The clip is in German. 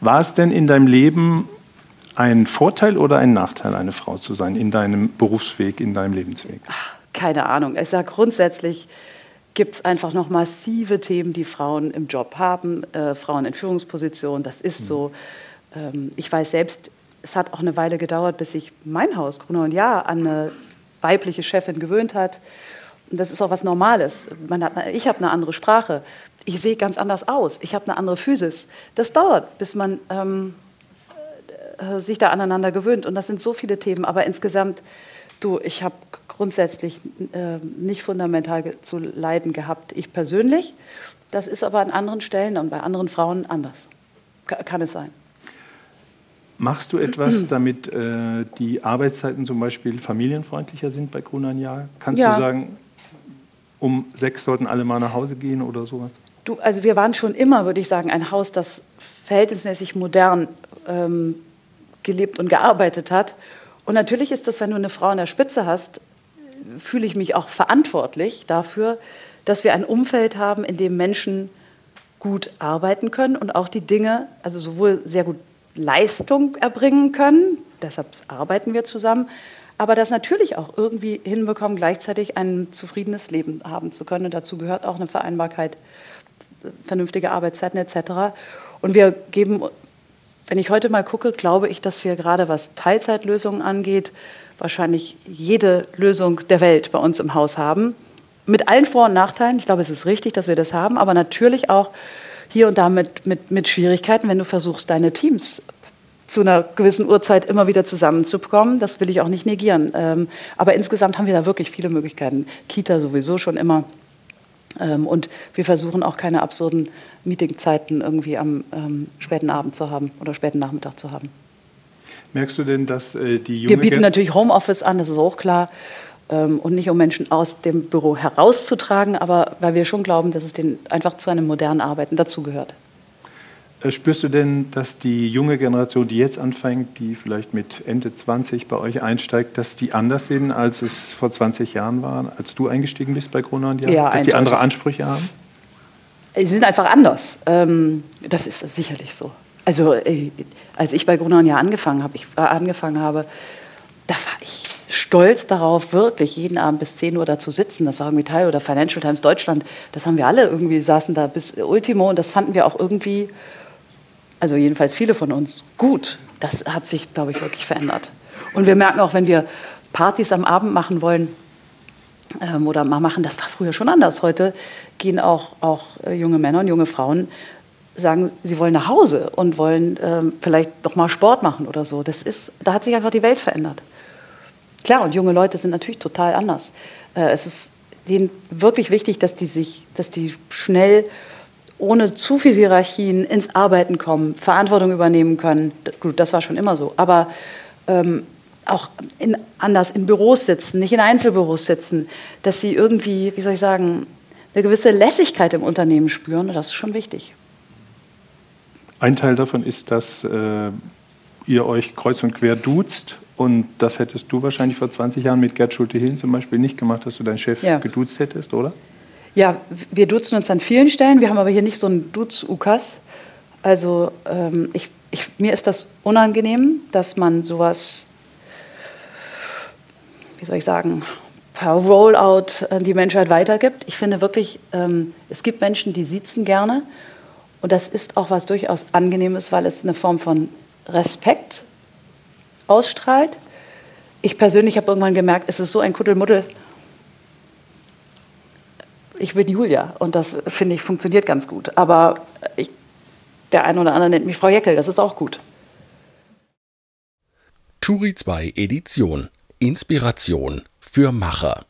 War es denn in deinem Leben ein Vorteil oder ein Nachteil, eine Frau zu sein, in deinem Berufsweg, in deinem Lebensweg? Ach, keine Ahnung. Ich sage grundsätzlich, gibt es einfach noch massive Themen, die Frauen im Job haben, Frauen in Führungspositionen, das ist so. Ich weiß selbst, es hat auch eine Weile gedauert, bis sich mein Haus, Gruner + Jahr, an eine weibliche Chefin gewöhnt hat. Und das ist auch was Normales. Ich habe eine andere Sprache, ich sehe ganz anders aus, ich habe eine andere Physis. Das dauert, bis man sich da aneinander gewöhnt. Und das sind so viele Themen, aber insgesamt, du, ich habe grundsätzlich nicht fundamental zu leiden gehabt, ich persönlich. Das ist aber an anderen Stellen und bei anderen Frauen anders. Kann es sein. Machst du etwas, damit die Arbeitszeiten zum Beispiel familienfreundlicher sind bei Gruner + Jahr? Kannst du sagen, um 6 sollten alle mal nach Hause gehen oder sowas? Du, also wir waren schon immer, würde ich sagen, ein Haus, das verhältnismäßig modern gelebt und gearbeitet hat. Und natürlich ist das, wenn du eine Frau an der Spitze hast, fühle ich mich auch verantwortlich dafür, dass wir ein Umfeld haben, in dem Menschen gut arbeiten können und auch die Dinge, also sowohl sehr gut Leistung erbringen können, deshalb arbeiten wir zusammen, aber das natürlich auch irgendwie hinbekommen, gleichzeitig ein zufriedenes Leben haben zu können. Und dazu gehört auch eine Vereinbarkeit, vernünftige Arbeitszeiten etc. Und wir geben, wenn ich heute mal gucke, glaube ich, dass wir gerade, was Teilzeitlösungen angeht, wahrscheinlich jede Lösung der Welt bei uns im Haus haben. Mit allen Vor- und Nachteilen. Ich glaube, es ist richtig, dass wir das haben, aber natürlich auch hier und da mit Schwierigkeiten, wenn du versuchst, deine Teams zu einer gewissen Uhrzeit immer wieder zusammenzubekommen. Das will ich auch nicht negieren. Aber insgesamt haben wir da wirklich viele Möglichkeiten. Kita sowieso schon immer. Und wir versuchen auch keine absurden Meetingzeiten irgendwie am späten Abend zu haben oder späten Nachmittag zu haben. Merkst du denn, dass die junge... Wir bieten natürlich Homeoffice an, das ist auch klar. Und nicht, um Menschen aus dem Büro herauszutragen, aber weil wir schon glauben, dass es einfach zu einem modernen Arbeiten dazugehört. Spürst du denn, dass die junge Generation, die jetzt anfängt, die vielleicht mit Ende 20 bei euch einsteigt, dass die anders sind, als es vor 20 Jahren war, als du eingestiegen bist bei Gruner + Jahr? Ja, dass die andere Ansprüche haben? Sie sind einfach anders. Das ist sicherlich so. Also, als ich bei Gruner + Jahr angefangen habe, da war ich stolz darauf, wirklich jeden Abend bis 10 Uhr da zu sitzen. Das war irgendwie Teil, oder Financial Times Deutschland, das haben wir alle irgendwie, saßen da bis Ultimo und das fanden wir auch irgendwie, also jedenfalls viele von uns, gut. Das hat sich, glaube ich, wirklich verändert. Und wir merken auch, wenn wir Partys am Abend machen wollen oder mal machen, das war früher schon anders. Heute gehen auch junge Männer und junge Frauen, sagen, sie wollen nach Hause und wollen vielleicht doch mal Sport machen oder so. Da hat sich einfach die Welt verändert. Klar, und junge Leute sind natürlich total anders. Es ist denen wirklich wichtig, dass die schnell ohne zu viel Hierarchien ins Arbeiten kommen, Verantwortung übernehmen können. Gut, das war schon immer so. Aber auch anders in Büros sitzen, nicht in Einzelbüros sitzen, dass sie irgendwie, wie soll ich sagen, eine gewisse Lässigkeit im Unternehmen spüren. Und das ist schon wichtig. Ein Teil davon ist, dass ihr euch kreuz und quer duzt. Und das hättest du wahrscheinlich vor 20 Jahren mit Gerd Schulte-Hillen zum Beispiel nicht gemacht, dass du deinen Chef geduzt hättest, oder? Ja, wir duzen uns an vielen Stellen. Wir haben aber hier nicht so einen Duz-Ukas. Also mir ist das unangenehm, dass man sowas, wie soll ich sagen, per Rollout die Menschheit weitergibt. Ich finde wirklich, es gibt Menschen, die siezen gerne. Und das ist auch was durchaus Angenehmes, weil es eine Form von Respekt ausstrahlt. Ich persönlich habe irgendwann gemerkt, es ist so ein Kuddelmuddel. Ich bin Julia und das, finde ich, funktioniert ganz gut. Aber der eine oder andere nennt mich Frau Jäkel, das ist auch gut. Turi 2 Edition. Inspiration für Macher.